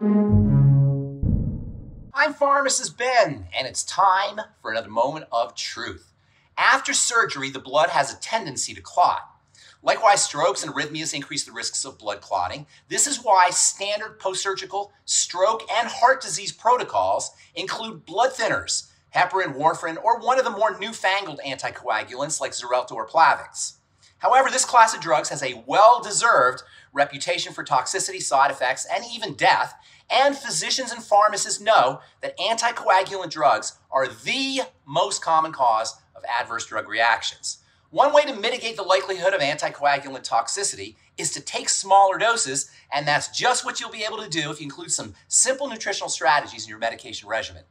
I'm Pharmacist Ben, and it's time for another moment of truth. After surgery, the blood has a tendency to clot. Likewise, strokes and arrhythmias increase the risks of blood clotting. This is why standard post-surgical stroke and heart disease protocols include blood thinners, heparin, warfarin, or one of the more newfangled anticoagulants like Xarelto or Plavix. However, this class of drugs has a well-deserved reputation for toxicity, side effects, and even death, and physicians and pharmacists know that anticoagulant drugs are the most common cause of adverse drug reactions. One way to mitigate the likelihood of anticoagulant toxicity is to take smaller doses, and that's just what you'll be able to do if you include some simple nutritional strategies in your medication regimen.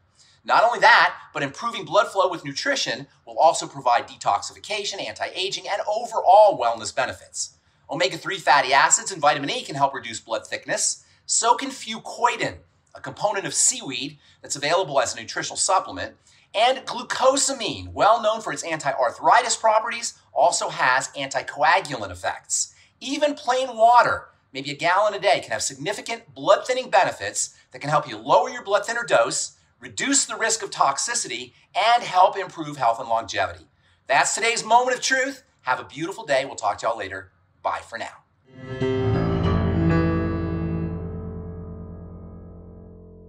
Not only that, but improving blood flow with nutrition will also provide detoxification, anti-aging, and overall wellness benefits. Omega-3 fatty acids and vitamin E can help reduce blood thickness. So can fucoidan, a component of seaweed that's available as a nutritional supplement. And glucosamine, well known for its anti-arthritis properties, also has anticoagulant effects. Even plain water, maybe a gallon a day, can have significant blood thinning benefits that can help you lower your blood thinner dose, reduce the risk of toxicity, and help improve health and longevity. That's today's moment of truth. Have a beautiful day. We'll talk to y'all later. Bye for now.